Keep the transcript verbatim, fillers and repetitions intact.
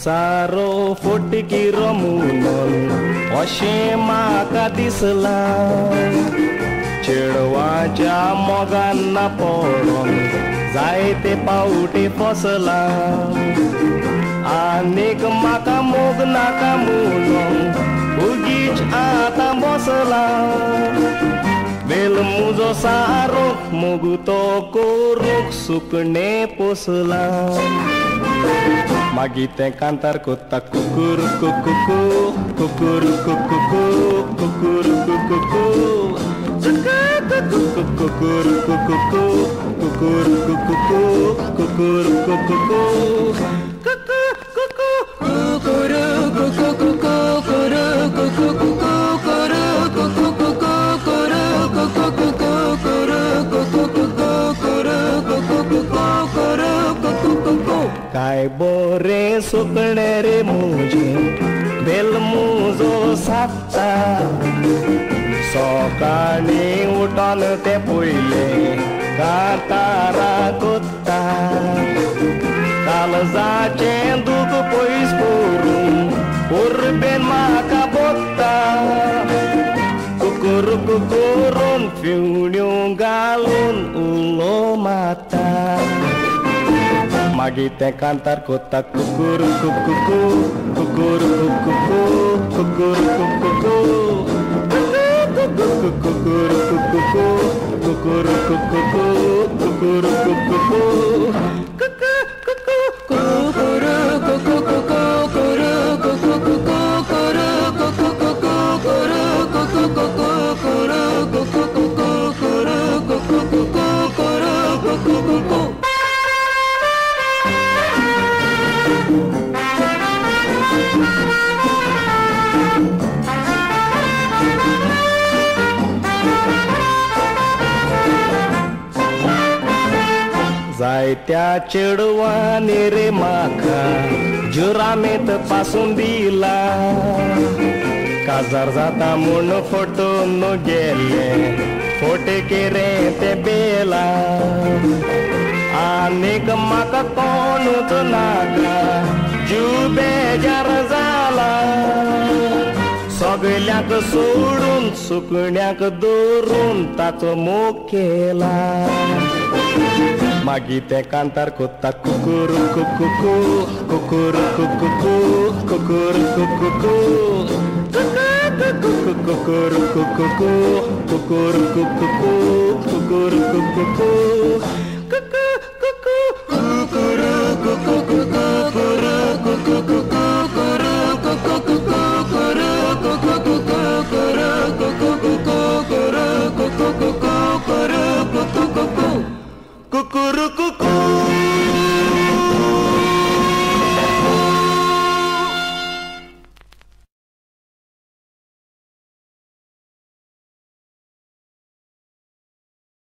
सारो फुटकी रमून अशें माका दिसलां चेडवाच्या मोगान पडून जायते पावटी फसलां आनीक माका मोग नाका म्हणून उगीच आता बसलां वेल मुजो सारो मुगु तो कोरूक सुकणे पोसला मागी तें कांतार कोता कुकुर कुकु कुकुर कुकु कुकुर कुकु कुकुर कुकु कुकुर कुकु कुकुर कुकु काय बोरे सुकणे रे मुझे बेल मुजो सात्ता सकाळी उठून ते पयले कातारा कोत्ता काळजाचे दूख पयस करून उर्बेन म्हाका बोत्ता कुकुर कुकुरून फिवण्यो घालून उलो माता मागी तें कांतार कोता कुकुर कुकु कुकुर कुकु कुकुर कुकु कुकुर कुकु कुकुर कुकु कुकुर कुकु जायत्या चेडवांनी रे म्हाका जुरामेत पासून दिला काजार जाता म्हूण फटून गेले फटके रे ते बेला आनीक म्हाका कोणूच नाका जीव बेजार जाला सगळ्याक सोडून सुकण्याक धरून ताचो मोग केला मागी तें कांतार कोता कुकुर कुकु कुकुर कुकु कुकुर कुकु कुकुर कुकु कुकुर कुकु कुकुर Kuku Cu cu ru cu cu.